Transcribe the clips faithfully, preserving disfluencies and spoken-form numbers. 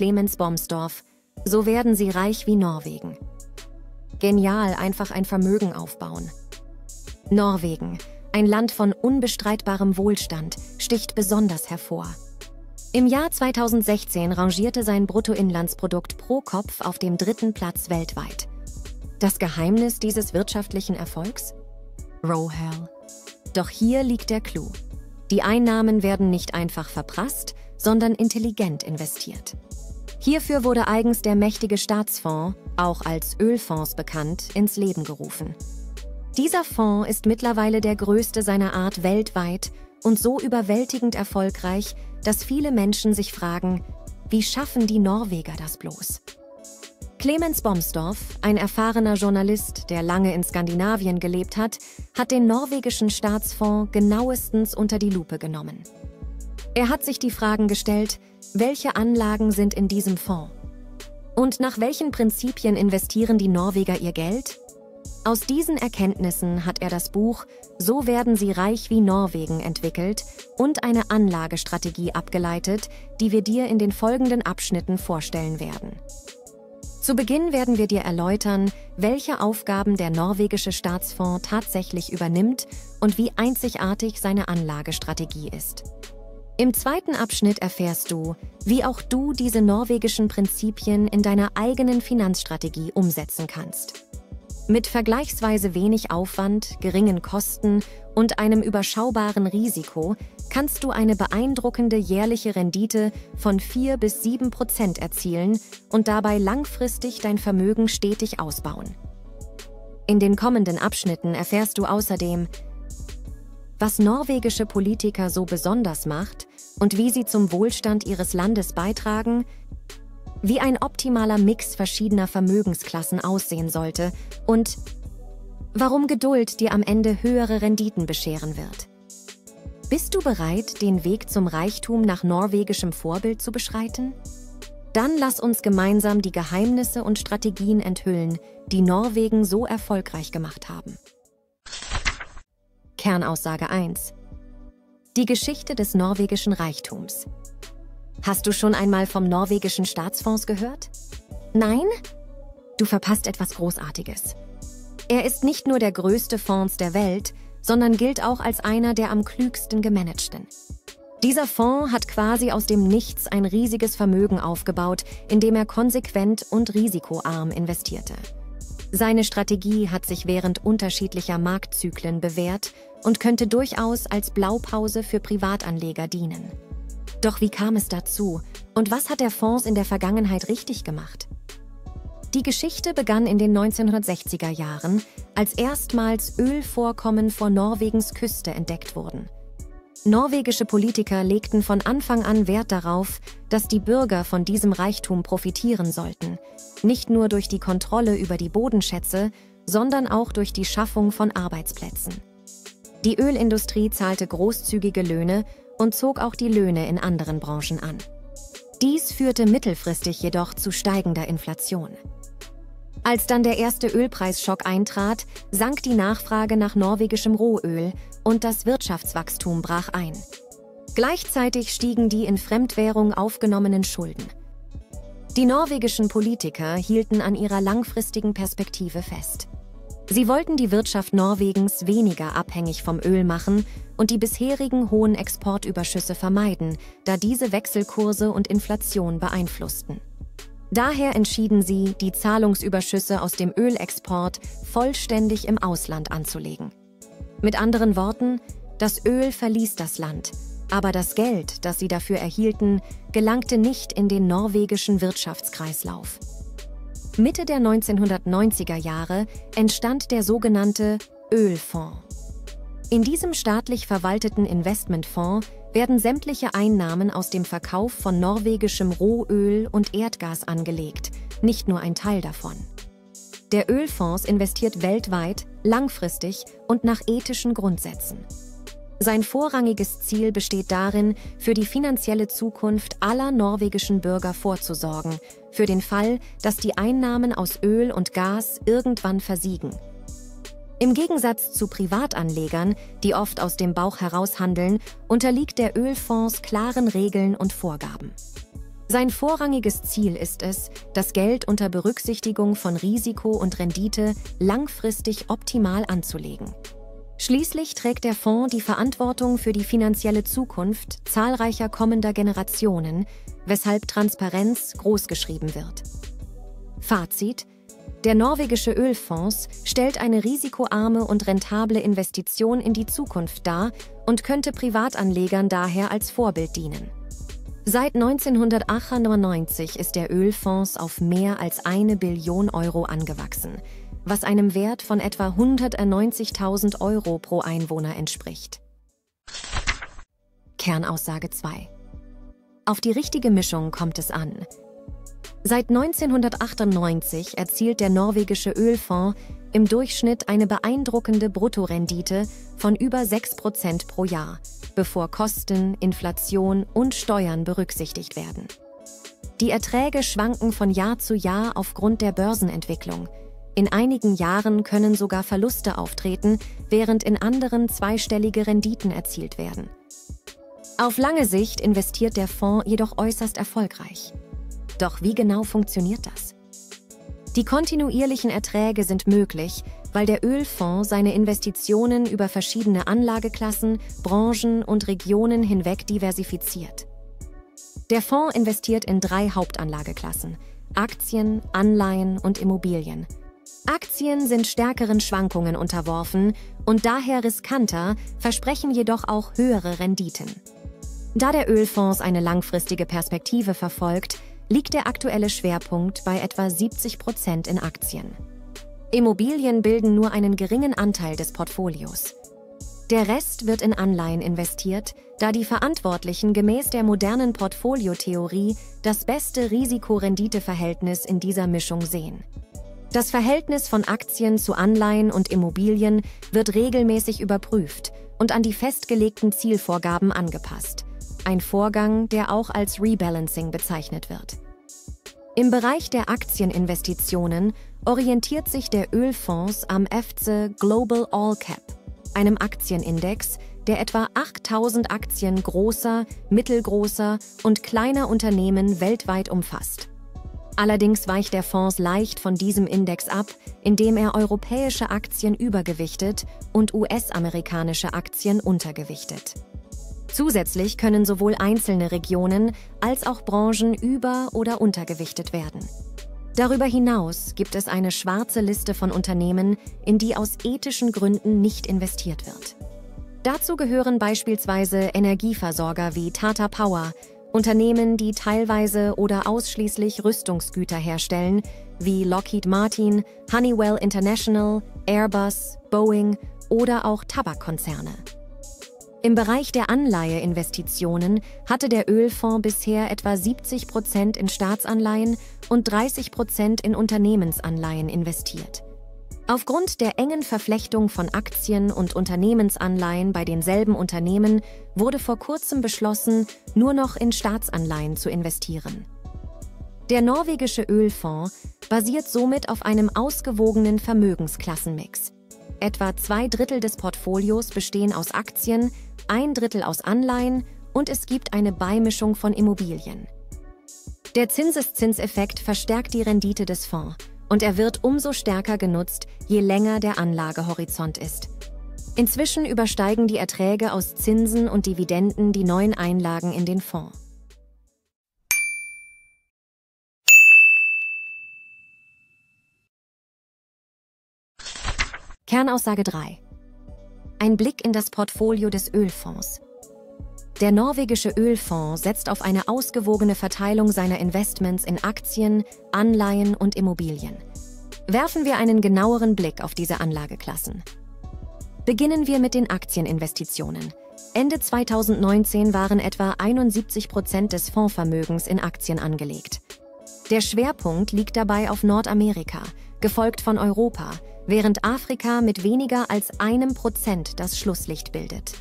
Clemens Bomsdorf, so werden sie reich wie Norwegen. Genial, einfach ein Vermögen aufbauen. Norwegen, ein Land von unbestreitbarem Wohlstand, sticht besonders hervor. Im Jahr zweitausendsechzehn rangierte sein Bruttoinlandsprodukt pro Kopf auf dem dritten Platz weltweit. Das Geheimnis dieses wirtschaftlichen Erfolgs? Rohel. Doch hier liegt der Clou. Die Einnahmen werden nicht einfach verprasst, sondern intelligent investiert. Hierfür wurde eigens der mächtige Staatsfonds, auch als Ölfonds bekannt, ins Leben gerufen. Dieser Fonds ist mittlerweile der größte seiner Art weltweit und so überwältigend erfolgreich, dass viele Menschen sich fragen, wie schaffen die Norweger das bloß? Clemens Bomsdorf, ein erfahrener Journalist, der lange in Skandinavien gelebt hat, hat den norwegischen Staatsfonds genauestens unter die Lupe genommen. Er hat sich die Fragen gestellt, welche Anlagen sind in diesem Fonds? Und nach welchen Prinzipien investieren die Norweger ihr Geld? Aus diesen Erkenntnissen hat er das Buch »So werden sie reich wie Norwegen« entwickelt und eine Anlagestrategie abgeleitet, die wir dir in den folgenden Abschnitten vorstellen werden. Zu Beginn werden wir dir erläutern, welche Aufgaben der norwegische Staatsfonds tatsächlich übernimmt und wie einzigartig seine Anlagestrategie ist. Im zweiten Abschnitt erfährst du, wie auch du diese norwegischen Prinzipien in deiner eigenen Finanzstrategie umsetzen kannst. Mit vergleichsweise wenig Aufwand, geringen Kosten und einem überschaubaren Risiko kannst du eine beeindruckende jährliche Rendite von vier bis sieben Prozent erzielen und dabei langfristig dein Vermögen stetig ausbauen. In den kommenden Abschnitten erfährst du außerdem, was norwegische Politiker so besonders macht und wie sie zum Wohlstand ihres Landes beitragen, wie ein optimaler Mix verschiedener Vermögensklassen aussehen sollte und warum Geduld dir am Ende höhere Renditen bescheren wird. Bist du bereit, den Weg zum Reichtum nach norwegischem Vorbild zu beschreiten? Dann lass uns gemeinsam die Geheimnisse und Strategien enthüllen, die Norwegen so erfolgreich gemacht haben. Kernaussage eins. Die Geschichte des norwegischen Reichtums. Hast du schon einmal vom norwegischen Staatsfonds gehört? Nein? Du verpasst etwas Großartiges. Er ist nicht nur der größte Fonds der Welt, sondern gilt auch als einer der am klügsten gemanagten. Dieser Fonds hat quasi aus dem Nichts ein riesiges Vermögen aufgebaut, indem er konsequent und risikoarm investierte. Seine Strategie hat sich während unterschiedlicher Marktzyklen bewährt und könnte durchaus als Blaupause für Privatanleger dienen. Doch wie kam es dazu und was hat der Fonds in der Vergangenheit richtig gemacht? Die Geschichte begann in den neunzehnhundertsechziger Jahren, als erstmals Ölvorkommen vor Norwegens Küste entdeckt wurden. Norwegische Politiker legten von Anfang an Wert darauf, dass die Bürger von diesem Reichtum profitieren sollten, nicht nur durch die Kontrolle über die Bodenschätze, sondern auch durch die Schaffung von Arbeitsplätzen. Die Ölindustrie zahlte großzügige Löhne und zog auch die Löhne in anderen Branchen an. Dies führte mittelfristig jedoch zu steigender Inflation. Als dann der erste Ölpreisschock eintrat, sank die Nachfrage nach norwegischem Rohöl und das Wirtschaftswachstum brach ein. Gleichzeitig stiegen die in Fremdwährung aufgenommenen Schulden. Die norwegischen Politiker hielten an ihrer langfristigen Perspektive fest. Sie wollten die Wirtschaft Norwegens weniger abhängig vom Öl machen und die bisherigen hohen Exportüberschüsse vermeiden, da diese Wechselkurse und Inflation beeinflussten. Daher entschieden sie, die Zahlungsüberschüsse aus dem Ölexport vollständig im Ausland anzulegen. Mit anderen Worten, das Öl verließ das Land, aber das Geld, das sie dafür erhielten, gelangte nicht in den norwegischen Wirtschaftskreislauf. Mitte der neunzehnhundertneunziger Jahre entstand der sogenannte Ölfonds. In diesem staatlich verwalteten Investmentfonds werden sämtliche Einnahmen aus dem Verkauf von norwegischem Rohöl und Erdgas angelegt, nicht nur ein Teil davon. Der Ölfonds investiert weltweit, langfristig und nach ethischen Grundsätzen. Sein vorrangiges Ziel besteht darin, für die finanzielle Zukunft aller norwegischen Bürger vorzusorgen, für den Fall, dass die Einnahmen aus Öl und Gas irgendwann versiegen. Im Gegensatz zu Privatanlegern, die oft aus dem Bauch heraus handeln, unterliegt der Ölfonds klaren Regeln und Vorgaben. Sein vorrangiges Ziel ist es, das Geld unter Berücksichtigung von Risiko und Rendite langfristig optimal anzulegen. Schließlich trägt der Fonds die Verantwortung für die finanzielle Zukunft zahlreicher kommender Generationen, weshalb Transparenz großgeschrieben wird. Fazit: Der norwegische Ölfonds stellt eine risikoarme und rentable Investition in die Zukunft dar und könnte Privatanlegern daher als Vorbild dienen. Seit neunzehnhundertachtundneunzig ist der Ölfonds auf mehr als eine Billion Euro angewachsen, was einem Wert von etwa hundertneunzigtausend Euro pro Einwohner entspricht. Kernaussage zwei. Auf die richtige Mischung kommt es an. Seit neunzehnhundertachtundneunzig erzielt der norwegische Ölfonds im Durchschnitt eine beeindruckende Bruttorendite von über sechs Prozent pro Jahr, bevor Kosten, Inflation und Steuern berücksichtigt werden. Die Erträge schwanken von Jahr zu Jahr aufgrund der Börsenentwicklung. In einigen Jahren können sogar Verluste auftreten, während in anderen zweistellige Renditen erzielt werden. Auf lange Sicht investiert der Fonds jedoch äußerst erfolgreich. Doch wie genau funktioniert das? Die kontinuierlichen Erträge sind möglich, weil der Ölfonds seine Investitionen über verschiedene Anlageklassen, Branchen und Regionen hinweg diversifiziert. Der Fonds investiert in drei Hauptanlageklassen: Aktien, Anleihen und Immobilien. Aktien sind stärkeren Schwankungen unterworfen und daher riskanter, versprechen jedoch auch höhere Renditen. Da der Ölfonds eine langfristige Perspektive verfolgt, liegt der aktuelle Schwerpunkt bei etwa siebzig Prozent in Aktien. Immobilien bilden nur einen geringen Anteil des Portfolios. Der Rest wird in Anleihen investiert, da die Verantwortlichen gemäß der modernen Portfoliotheorie das beste Risiko-Rendite-Verhältnis in dieser Mischung sehen. Das Verhältnis von Aktien zu Anleihen und Immobilien wird regelmäßig überprüft und an die festgelegten Zielvorgaben angepasst. Ein Vorgang, der auch als Rebalancing bezeichnet wird. Im Bereich der Aktieninvestitionen orientiert sich der Ölfonds am E F T S E Global All Cap, einem Aktienindex, der etwa achttausend Aktien großer, mittelgroßer und kleiner Unternehmen weltweit umfasst. Allerdings weicht der Fonds leicht von diesem Index ab, indem er europäische Aktien übergewichtet und U S-amerikanische Aktien untergewichtet. Zusätzlich können sowohl einzelne Regionen als auch Branchen über- oder untergewichtet werden. Darüber hinaus gibt es eine schwarze Liste von Unternehmen, in die aus ethischen Gründen nicht investiert wird. Dazu gehören beispielsweise Energieversorger wie Tata Power, Unternehmen, die teilweise oder ausschließlich Rüstungsgüter herstellen, wie Lockheed Martin, Honeywell International, Airbus, Boeing oder auch Tabakkonzerne. Im Bereich der Anleiheinvestitionen hatte der Ölfonds bisher etwa siebzig Prozent in Staatsanleihen und dreißig Prozent in Unternehmensanleihen investiert. Aufgrund der engen Verflechtung von Aktien und Unternehmensanleihen bei denselben Unternehmen wurde vor kurzem beschlossen, nur noch in Staatsanleihen zu investieren. Der norwegische Ölfonds basiert somit auf einem ausgewogenen Vermögensklassenmix. Etwa zwei Drittel des Portfolios bestehen aus Aktien, ein Drittel aus Anleihen und es gibt eine Beimischung von Immobilien. Der Zinseszinseffekt verstärkt die Rendite des Fonds und er wird umso stärker genutzt, je länger der Anlagehorizont ist. Inzwischen übersteigen die Erträge aus Zinsen und Dividenden die neuen Einlagen in den Fonds. Kernaussage drei. Ein Blick in das Portfolio des Ölfonds. Der norwegische Ölfonds setzt auf eine ausgewogene Verteilung seiner Investments in Aktien, Anleihen und Immobilien. Werfen wir einen genaueren Blick auf diese Anlageklassen. Beginnen wir mit den Aktieninvestitionen. Ende zweitausendneunzehn waren etwa einundsiebzig Prozent des Fondsvermögens in Aktien angelegt. Der Schwerpunkt liegt dabei auf Nordamerika, gefolgt von Europa, während Afrika mit weniger als einem Prozent das Schlusslicht bildet.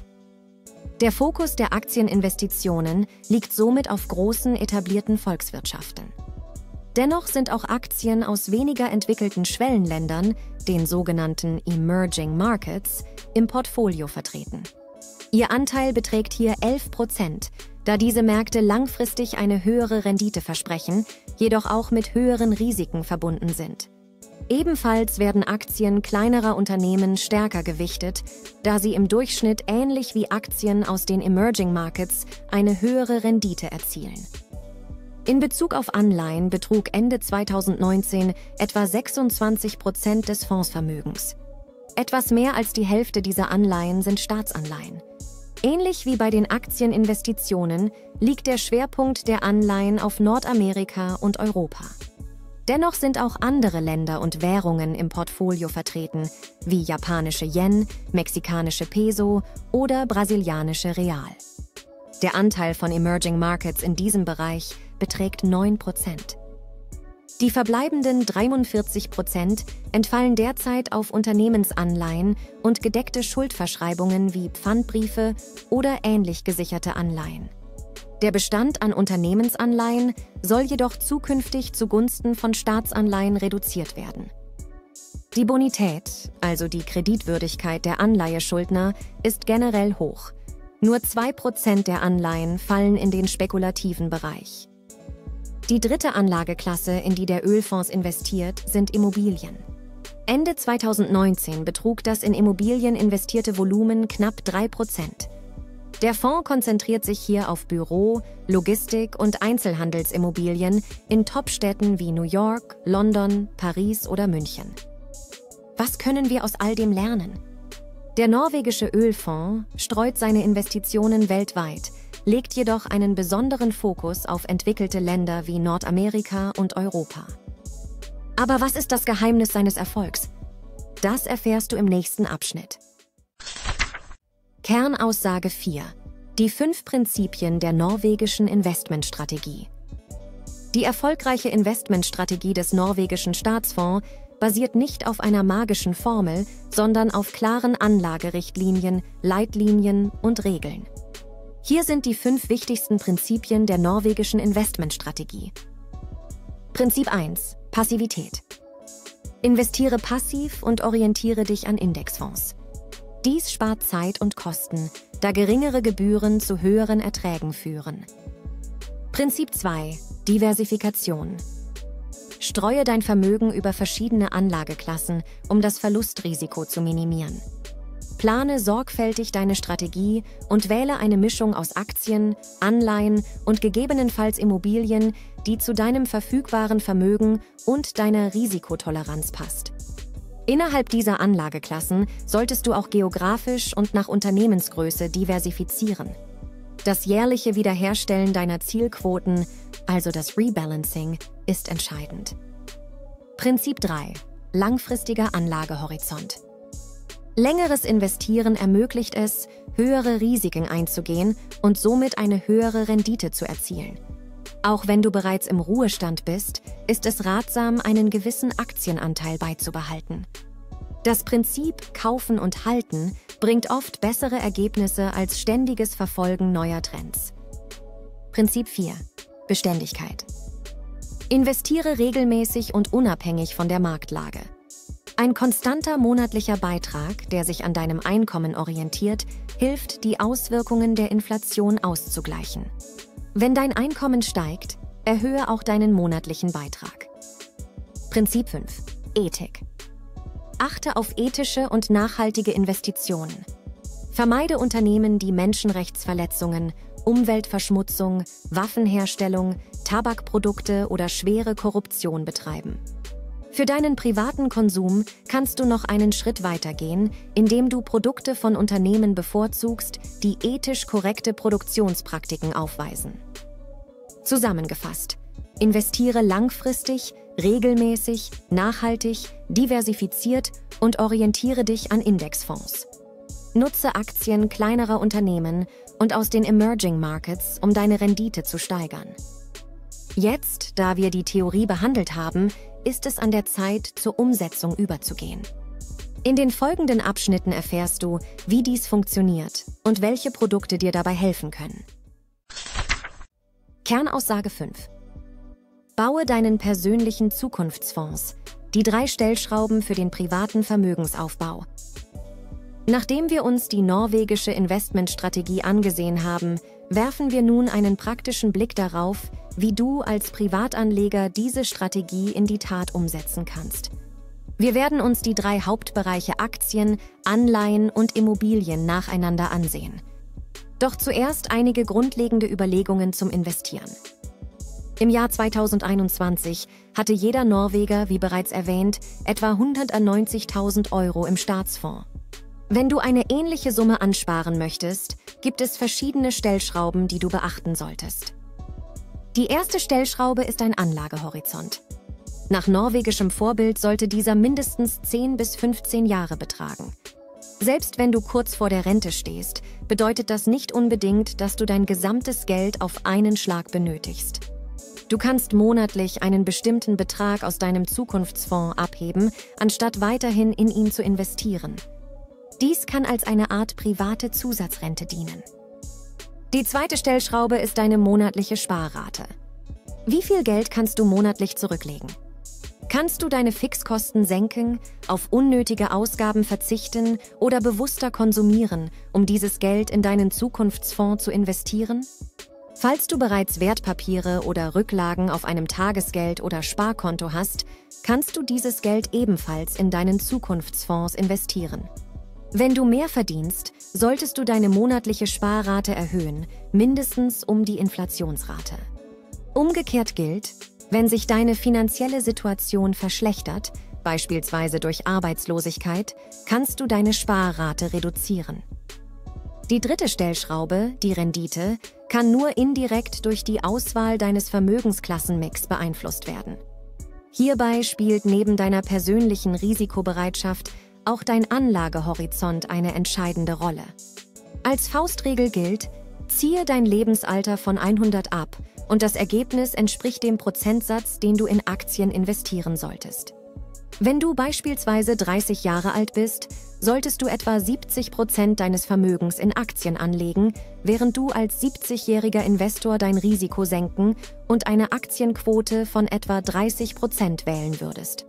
Der Fokus der Aktieninvestitionen liegt somit auf großen, etablierten Volkswirtschaften. Dennoch sind auch Aktien aus weniger entwickelten Schwellenländern, den sogenannten Emerging Markets, im Portfolio vertreten. Ihr Anteil beträgt hier elf Prozent, da diese Märkte langfristig eine höhere Rendite versprechen, jedoch auch mit höheren Risiken verbunden sind. Ebenfalls werden Aktien kleinerer Unternehmen stärker gewichtet, da sie im Durchschnitt ähnlich wie Aktien aus den Emerging Markets eine höhere Rendite erzielen. In Bezug auf Anleihen betrug Ende zweitausendneunzehn etwa sechsundzwanzig Prozent des Fondsvermögens. Etwas mehr als die Hälfte dieser Anleihen sind Staatsanleihen. Ähnlich wie bei den Aktieninvestitionen liegt der Schwerpunkt der Anleihen auf Nordamerika und Europa. Dennoch sind auch andere Länder und Währungen im Portfolio vertreten, wie japanische Yen, mexikanische Peso oder brasilianische Real. Der Anteil von Emerging Markets in diesem Bereich beträgt neun Prozent. Die verbleibenden dreiundvierzig Prozent entfallen derzeit auf Unternehmensanleihen und gedeckte Schuldverschreibungen wie Pfandbriefe oder ähnlich gesicherte Anleihen. Der Bestand an Unternehmensanleihen soll jedoch zukünftig zugunsten von Staatsanleihen reduziert werden. Die Bonität, also die Kreditwürdigkeit der Anleiheschuldner, ist generell hoch. Nur zwei Prozent der Anleihen fallen in den spekulativen Bereich. Die dritte Anlageklasse, in die der Ölfonds investiert, sind Immobilien. Ende zweitausendneunzehn betrug das in Immobilien investierte Volumen knapp drei Prozent. Der Fonds konzentriert sich hier auf Büro-, Logistik- und Einzelhandelsimmobilien in Top-Städten wie New York, London, Paris oder München. Was können wir aus all dem lernen? Der norwegische Ölfonds streut seine Investitionen weltweit, legt jedoch einen besonderen Fokus auf entwickelte Länder wie Nordamerika und Europa. Aber was ist das Geheimnis seines Erfolgs? Das erfährst du im nächsten Abschnitt. Kernaussage vier. Die fünf Prinzipien der norwegischen Investmentstrategie. Die erfolgreiche Investmentstrategie des norwegischen Staatsfonds basiert nicht auf einer magischen Formel, sondern auf klaren Anlagerichtlinien, Leitlinien und Regeln. Hier sind die fünf wichtigsten Prinzipien der norwegischen Investmentstrategie. Prinzip eins. Passivität. Investiere passiv und orientiere dich an Indexfonds. Dies spart Zeit und Kosten, da geringere Gebühren zu höheren Erträgen führen. Prinzip zwei. Diversifikation. Streue dein Vermögen über verschiedene Anlageklassen, um das Verlustrisiko zu minimieren. Plane sorgfältig deine Strategie und wähle eine Mischung aus Aktien, Anleihen und gegebenenfalls Immobilien, die zu deinem verfügbaren Vermögen und deiner Risikotoleranz passt. Innerhalb dieser Anlageklassen solltest du auch geografisch und nach Unternehmensgröße diversifizieren. Das jährliche Wiederherstellen deiner Zielquoten, also das Rebalancing, ist entscheidend. Prinzip drei. Langfristiger Anlagehorizont. Längeres Investieren ermöglicht es, höhere Risiken einzugehen und somit eine höhere Rendite zu erzielen. Auch wenn du bereits im Ruhestand bist, ist es ratsam, einen gewissen Aktienanteil beizubehalten. Das Prinzip Kaufen und Halten bringt oft bessere Ergebnisse als ständiges Verfolgen neuer Trends. Prinzip vier. Beständigkeit. Investiere regelmäßig und unabhängig von der Marktlage. Ein konstanter monatlicher Beitrag, der sich an deinem Einkommen orientiert, hilft, die Auswirkungen der Inflation auszugleichen. Wenn dein Einkommen steigt, erhöhe auch deinen monatlichen Beitrag. Prinzip fünf. Ethik. Achte auf ethische und nachhaltige Investitionen. Vermeide Unternehmen, die Menschenrechtsverletzungen, Umweltverschmutzung, Waffenherstellung, Tabakprodukte oder schwere Korruption betreiben. Für deinen privaten Konsum kannst du noch einen Schritt weitergehen, indem du Produkte von Unternehmen bevorzugst, die ethisch korrekte Produktionspraktiken aufweisen. Zusammengefasst: Investiere langfristig, regelmäßig, nachhaltig, diversifiziert und orientiere dich an Indexfonds. Nutze Aktien kleinerer Unternehmen und aus den Emerging Markets, um deine Rendite zu steigern. Jetzt, da wir die Theorie behandelt haben, ist es an der Zeit, zur Umsetzung überzugehen. In den folgenden Abschnitten erfährst du, wie dies funktioniert und welche Produkte dir dabei helfen können. Kernaussage fünf. Baue deinen persönlichen Zukunftsfonds, die drei Stellschrauben für den privaten Vermögensaufbau. Nachdem wir uns die norwegische Investmentstrategie angesehen haben, werfen wir nun einen praktischen Blick darauf, wie du als Privatanleger diese Strategie in die Tat umsetzen kannst. Wir werden uns die drei Hauptbereiche Aktien, Anleihen und Immobilien nacheinander ansehen. Doch zuerst einige grundlegende Überlegungen zum Investieren. Im Jahr zweitausendeinundzwanzig hatte jeder Norweger, wie bereits erwähnt, etwa hundertneunzigtausend Euro im Staatsfonds. Wenn du eine ähnliche Summe ansparen möchtest, gibt es verschiedene Stellschrauben, die du beachten solltest. Die erste Stellschraube ist ein Anlagehorizont. Nach norwegischem Vorbild sollte dieser mindestens zehn bis fünfzehn Jahre betragen. Selbst wenn du kurz vor der Rente stehst, bedeutet das nicht unbedingt, dass du dein gesamtes Geld auf einen Schlag benötigst. Du kannst monatlich einen bestimmten Betrag aus deinem Zukunftsfonds abheben, anstatt weiterhin in ihn zu investieren. Dies kann als eine Art private Zusatzrente dienen. Die zweite Stellschraube ist deine monatliche Sparrate. Wie viel Geld kannst du monatlich zurücklegen? Kannst du deine Fixkosten senken, auf unnötige Ausgaben verzichten oder bewusster konsumieren, um dieses Geld in deinen Zukunftsfonds zu investieren? Falls du bereits Wertpapiere oder Rücklagen auf einem Tagesgeld- oder Sparkonto hast, kannst du dieses Geld ebenfalls in deinen Zukunftsfonds investieren. Wenn du mehr verdienst, solltest du deine monatliche Sparrate erhöhen, mindestens um die Inflationsrate. Umgekehrt gilt, wenn sich deine finanzielle Situation verschlechtert, beispielsweise durch Arbeitslosigkeit, kannst du deine Sparrate reduzieren. Die dritte Stellschraube, die Rendite, kann nur indirekt durch die Auswahl deines Vermögensklassenmix beeinflusst werden. Hierbei spielt neben deiner persönlichen Risikobereitschaft auch dein Anlagehorizont eine entscheidende Rolle. Als Faustregel gilt, ziehe dein Lebensalter von hundert ab und das Ergebnis entspricht dem Prozentsatz, den du in Aktien investieren solltest. Wenn du beispielsweise dreißig Jahre alt bist, solltest du etwa siebzig Prozent deines Vermögens in Aktien anlegen, während du als siebzigjähriger Investor dein Risiko senken und eine Aktienquote von etwa dreißig Prozent wählen würdest.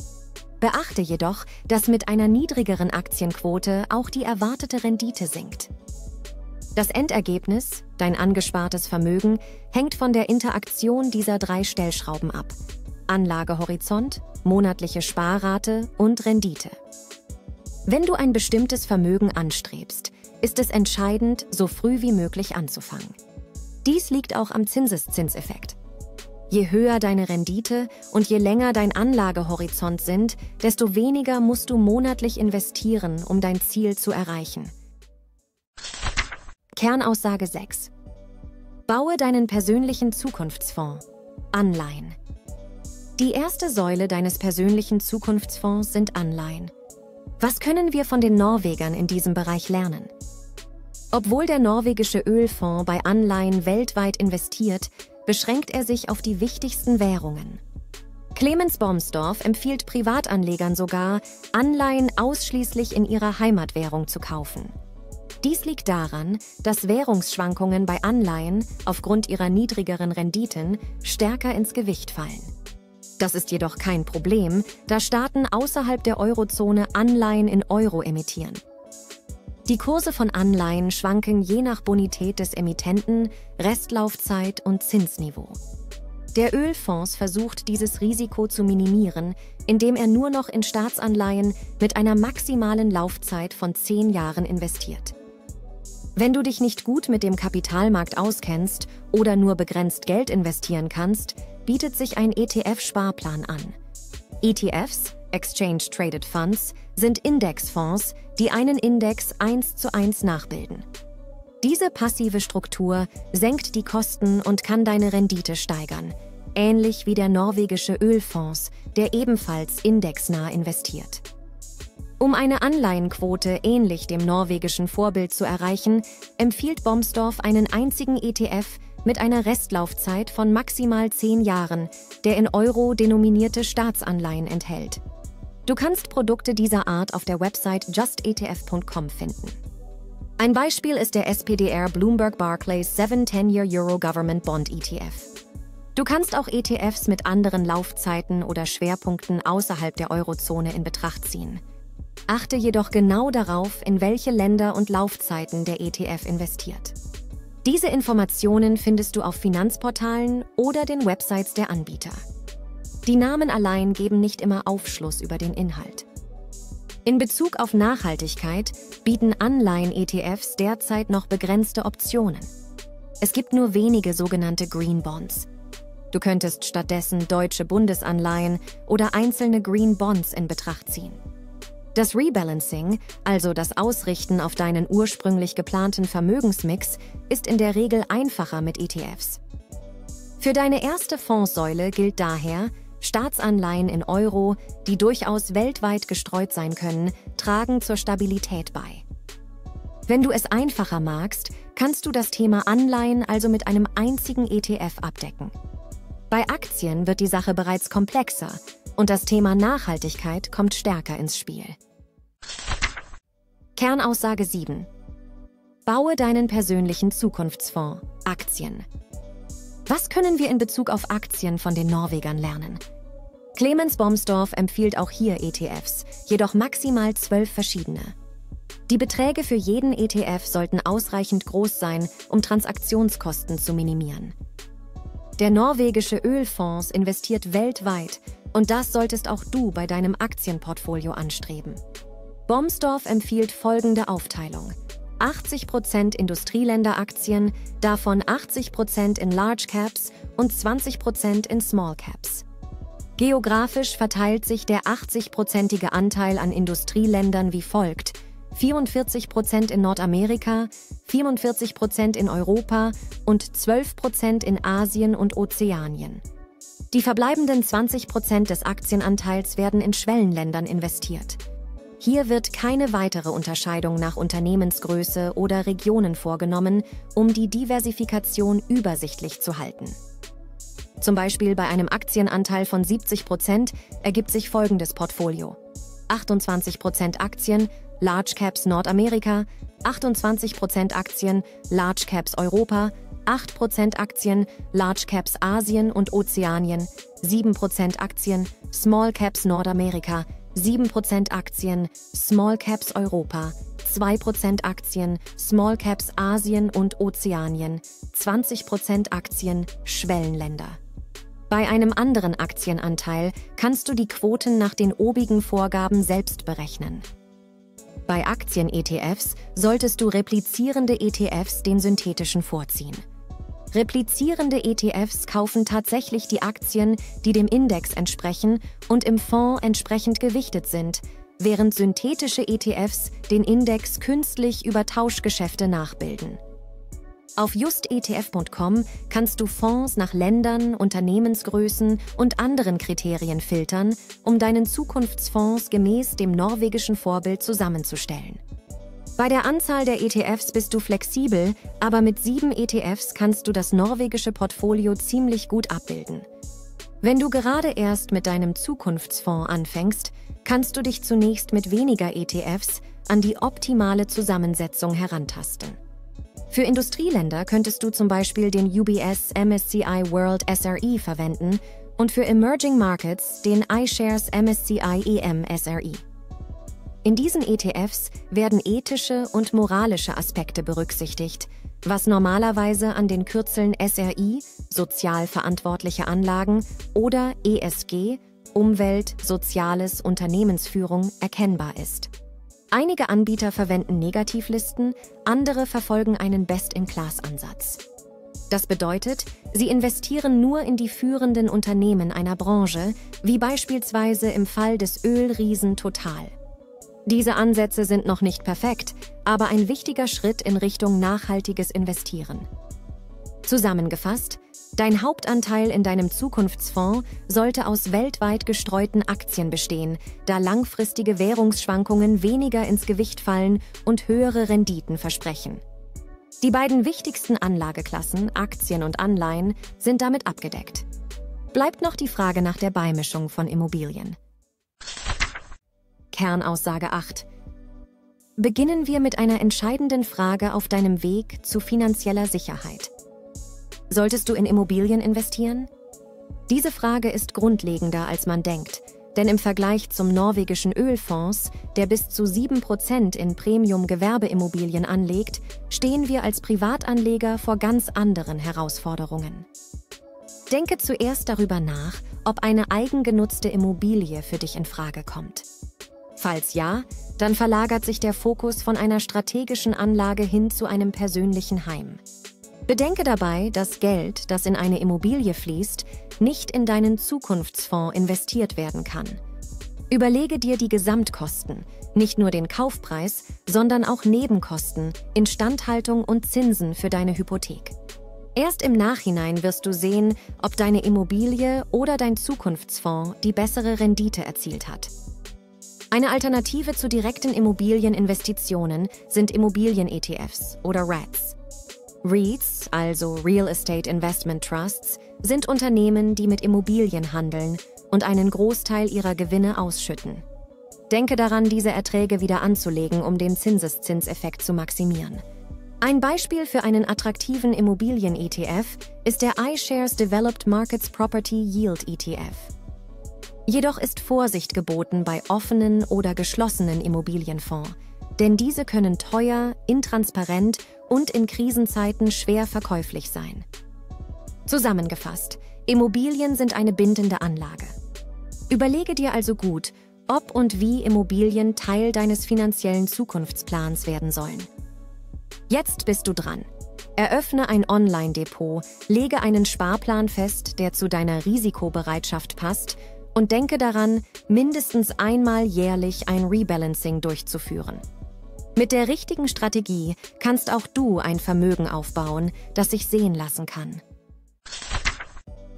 Beachte jedoch, dass mit einer niedrigeren Aktienquote auch die erwartete Rendite sinkt. Das Endergebnis, dein angespartes Vermögen, hängt von der Interaktion dieser drei Stellschrauben ab: Anlagehorizont, monatliche Sparrate und Rendite. Wenn du ein bestimmtes Vermögen anstrebst, ist es entscheidend, so früh wie möglich anzufangen. Dies liegt auch am Zinseszinseffekt. Je höher deine Rendite und je länger dein Anlagehorizont sind, desto weniger musst du monatlich investieren, um dein Ziel zu erreichen. Kernaussage sechs. Baue deinen persönlichen Zukunftsfonds. Anleihen. Die erste Säule deines persönlichen Zukunftsfonds sind Anleihen. Was können wir von den Norwegern in diesem Bereich lernen? Obwohl der norwegische Ölfonds bei Anleihen weltweit investiert, beschränkt er sich auf die wichtigsten Währungen. Clemens Bomsdorf empfiehlt Privatanlegern sogar, Anleihen ausschließlich in ihrer Heimatwährung zu kaufen. Dies liegt daran, dass Währungsschwankungen bei Anleihen aufgrund ihrer niedrigeren Renditen stärker ins Gewicht fallen. Das ist jedoch kein Problem, da Staaten außerhalb der Eurozone Anleihen in Euro emittieren. Die Kurse von Anleihen schwanken je nach Bonität des Emittenten, Restlaufzeit und Zinsniveau. Der Ölfonds versucht, dieses Risiko zu minimieren, indem er nur noch in Staatsanleihen mit einer maximalen Laufzeit von zehn Jahren investiert. Wenn du dich nicht gut mit dem Kapitalmarkt auskennst oder nur begrenzt Geld investieren kannst, bietet sich ein E T F-Sparplan an. E T Fs, Exchange Traded Funds, sind Indexfonds, die einen Index eins zu eins nachbilden. Diese passive Struktur senkt die Kosten und kann deine Rendite steigern, ähnlich wie der norwegische Ölfonds, der ebenfalls indexnah investiert. Um eine Anleihenquote ähnlich dem norwegischen Vorbild zu erreichen, empfiehlt Bomsdorf einen einzigen E T F mit einer Restlaufzeit von maximal zehn Jahren, der in Euro denominierte Staatsanleihen enthält. Du kannst Produkte dieser Art auf der Website just E T F punkt com finden. Ein Beispiel ist der S P D R Bloomberg Barclays seven ten year Euro Government Bond E T F. Du kannst auch E T Fs mit anderen Laufzeiten oder Schwerpunkten außerhalb der Eurozone in Betracht ziehen. Achte jedoch genau darauf, in welche Länder und Laufzeiten der E T F investiert. Diese Informationen findest du auf Finanzportalen oder den Websites der Anbieter. Die Namen allein geben nicht immer Aufschluss über den Inhalt. In Bezug auf Nachhaltigkeit bieten Anleihen-E T Fs derzeit noch begrenzte Optionen. Es gibt nur wenige sogenannte Green Bonds. Du könntest stattdessen deutsche Bundesanleihen oder einzelne Green Bonds in Betracht ziehen. Das Rebalancing, also das Ausrichten auf deinen ursprünglich geplanten Vermögensmix, ist in der Regel einfacher mit E T Fs. Für deine erste Fondssäule gilt daher, Staatsanleihen in Euro, die durchaus weltweit gestreut sein können, tragen zur Stabilität bei. Wenn du es einfacher magst, kannst du das Thema Anleihen also mit einem einzigen E T F abdecken. Bei Aktien wird die Sache bereits komplexer und das Thema Nachhaltigkeit kommt stärker ins Spiel. Kernaussage sieben. Baue deinen persönlichen Zukunftsfonds, Aktien. Was können wir in Bezug auf Aktien von den Norwegern lernen? Clemens Bomsdorf empfiehlt auch hier E T Fs, jedoch maximal zwölf verschiedene. Die Beträge für jeden E T F sollten ausreichend groß sein, um Transaktionskosten zu minimieren. Der norwegische Ölfonds investiert weltweit und das solltest auch du bei deinem Aktienportfolio anstreben. Bomsdorf empfiehlt folgende Aufteilung: achtzig Prozent Industrieländeraktien, davon achtzig Prozent in Large Caps und zwanzig Prozent in Small Caps. Geografisch verteilt sich der achtzig-prozentige Anteil an Industrieländern wie folgt: vierundvierzig Prozent in Nordamerika, vierundvierzig Prozent in Europa und zwölf Prozent in Asien und Ozeanien. Die verbleibenden zwanzig Prozent des Aktienanteils werden in Schwellenländern investiert. Hier wird keine weitere Unterscheidung nach Unternehmensgröße oder Regionen vorgenommen, um die Diversifikation übersichtlich zu halten. Zum Beispiel bei einem Aktienanteil von siebzig Prozent ergibt sich folgendes Portfolio: achtundzwanzig Prozent Aktien, Large Caps Nordamerika, achtundzwanzig Prozent Aktien, Large Caps Europa, acht Prozent Aktien, Large Caps Asien und Ozeanien, sieben Prozent Aktien, Small Caps Nordamerika, sieben Prozent Aktien, Small Caps Europa, zwei Prozent Aktien, Small Caps Asien und Ozeanien, zwanzig Prozent Aktien, Schwellenländer. Bei einem anderen Aktienanteil kannst du die Quoten nach den obigen Vorgaben selbst berechnen. Bei Aktien-E T Fs solltest du replizierende E T Fs den synthetischen vorziehen. Replizierende E T Fs kaufen tatsächlich die Aktien, die dem Index entsprechen und im Fonds entsprechend gewichtet sind, während synthetische E T Fs den Index künstlich über Tauschgeschäfte nachbilden. Auf just E T F punkt com kannst du Fonds nach Ländern, Unternehmensgrößen und anderen Kriterien filtern, um deinen Zukunftsfonds gemäß dem norwegischen Vorbild zusammenzustellen. Bei der Anzahl der E T Fs bist du flexibel, aber mit sieben E T Fs kannst du das norwegische Portfolio ziemlich gut abbilden. Wenn du gerade erst mit deinem Zukunftsfonds anfängst, kannst du dich zunächst mit weniger E T Fs an die optimale Zusammensetzung herantasten. Für Industrieländer könntest du zum Beispiel den U B S M S C I World S R I verwenden und für Emerging Markets den iShares M S C I E M S R I. In diesen E T Fs werden ethische und moralische Aspekte berücksichtigt, was normalerweise an den Kürzeln S R I, sozial verantwortliche Anlagen, oder E S G, Umwelt, Soziales, Unternehmensführung, erkennbar ist. Einige Anbieter verwenden Negativlisten, andere verfolgen einen Best-in-Class-Ansatz. Das bedeutet, sie investieren nur in die führenden Unternehmen einer Branche, wie beispielsweise im Fall des Ölriesen Total. Diese Ansätze sind noch nicht perfekt, aber ein wichtiger Schritt in Richtung nachhaltiges Investieren. Zusammengefasst, dein Hauptanteil in deinem Zukunftsfonds sollte aus weltweit gestreuten Aktien bestehen, da langfristige Währungsschwankungen weniger ins Gewicht fallen und höhere Renditen versprechen. Die beiden wichtigsten Anlageklassen, Aktien und Anleihen, sind damit abgedeckt. Bleibt noch die Frage nach der Beimischung von Immobilien. Kernaussage acht. Beginnen wir mit einer entscheidenden Frage auf deinem Weg zu finanzieller Sicherheit. Solltest du in Immobilien investieren? Diese Frage ist grundlegender, als man denkt, Denn im Vergleich zum norwegischen Ölfonds, der bis zu sieben Prozent in Premium-Gewerbeimmobilien anlegt, stehen wir als Privatanleger vor ganz anderen Herausforderungen. Denke zuerst darüber nach, ob eine eigengenutzte Immobilie für dich in Frage kommt. Falls ja, dann verlagert sich der Fokus von einer strategischen Anlage hin zu einem persönlichen Heim. Bedenke dabei, dass Geld, das in eine Immobilie fließt, nicht in deinen Zukunftsfonds investiert werden kann. Überlege dir die Gesamtkosten, nicht nur den Kaufpreis, sondern auch Nebenkosten, Instandhaltung und Zinsen für deine Hypothek. Erst im Nachhinein wirst du sehen, ob deine Immobilie oder dein Zukunftsfonds die bessere Rendite erzielt hat. Eine Alternative zu direkten Immobilieninvestitionen sind Immobilien-E T Fs oder R E I Ts. R E I Ts, also Real Estate Investment Trusts, sind Unternehmen, die mit Immobilien handeln und einen Großteil ihrer Gewinne ausschütten. Denke daran, diese Erträge wieder anzulegen, um den Zinseszinseffekt zu maximieren. Ein Beispiel für einen attraktiven Immobilien-E T F ist der iShares Developed Markets Property Yield E T F. Jedoch ist Vorsicht geboten bei offenen oder geschlossenen Immobilienfonds, denn diese können teuer, intransparent und in Krisenzeiten schwer verkäuflich sein. Zusammengefasst, Immobilien sind eine bindende Anlage. Überlege dir also gut, ob und wie Immobilien Teil deines finanziellen Zukunftsplans werden sollen. Jetzt bist du dran. Eröffne ein Online-Depot, lege einen Sparplan fest, der zu deiner Risikobereitschaft passt, und denke daran, mindestens einmal jährlich ein Rebalancing durchzuführen. Mit der richtigen Strategie kannst auch du ein Vermögen aufbauen, das sich sehen lassen kann.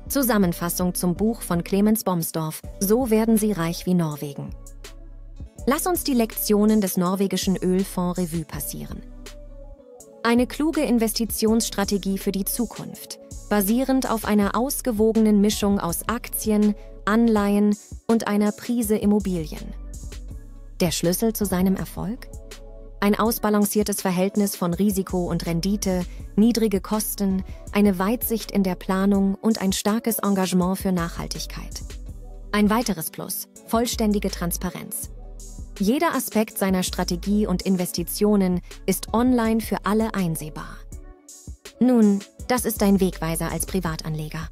Zusammenfassung zum Buch von Clemens Bomsdorf: So werden Sie reich wie Norwegen. Lass uns die Lektionen des norwegischen Ölfonds Revue passieren. Eine kluge Investitionsstrategie für die Zukunft, basierend auf einer ausgewogenen Mischung aus Aktien, Anleihen und einer Prise Immobilien. Der Schlüssel zu seinem Erfolg? Ein ausbalanciertes Verhältnis von Risiko und Rendite, niedrige Kosten, eine Weitsicht in der Planung und ein starkes Engagement für Nachhaltigkeit. Ein weiteres Plus: vollständige Transparenz. Jeder Aspekt seiner Strategie und Investitionen ist online für alle einsehbar. Nun, das ist dein Wegweiser als Privatanleger.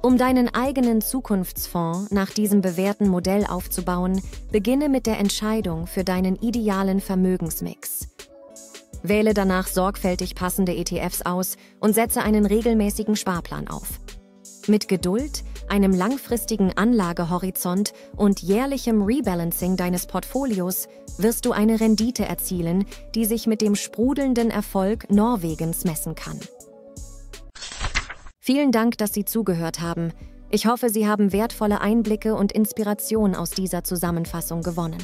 Um deinen eigenen Zukunftsfonds nach diesem bewährten Modell aufzubauen, beginne mit der Entscheidung für deinen idealen Vermögensmix. Wähle danach sorgfältig passende E T Fs aus und setze einen regelmäßigen Sparplan auf. Mit Geduld, einem langfristigen Anlagehorizont und jährlichem Rebalancing deines Portfolios wirst du eine Rendite erzielen, die sich mit dem sprudelnden Erfolg Norwegens messen kann. Vielen Dank, dass Sie zugehört haben. Ich hoffe, Sie haben wertvolle Einblicke und Inspiration aus dieser Zusammenfassung gewonnen.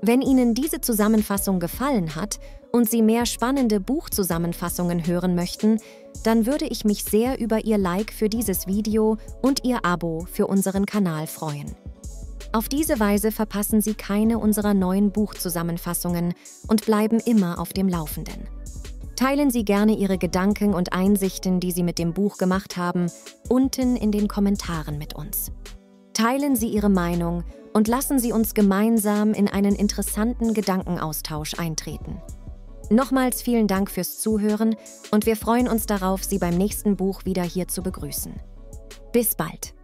Wenn Ihnen diese Zusammenfassung gefallen hat und Sie mehr spannende Buchzusammenfassungen hören möchten, dann würde ich mich sehr über Ihr Like für dieses Video und Ihr Abo für unseren Kanal freuen. Auf diese Weise verpassen Sie keine unserer neuen Buchzusammenfassungen und bleiben immer auf dem Laufenden. Teilen Sie gerne Ihre Gedanken und Einsichten, die Sie mit dem Buch gemacht haben, unten in den Kommentaren mit uns. Teilen Sie Ihre Meinung und lassen Sie uns gemeinsam in einen interessanten Gedankenaustausch eintreten. Nochmals vielen Dank fürs Zuhören und wir freuen uns darauf, Sie beim nächsten Buch wieder hier zu begrüßen. Bis bald!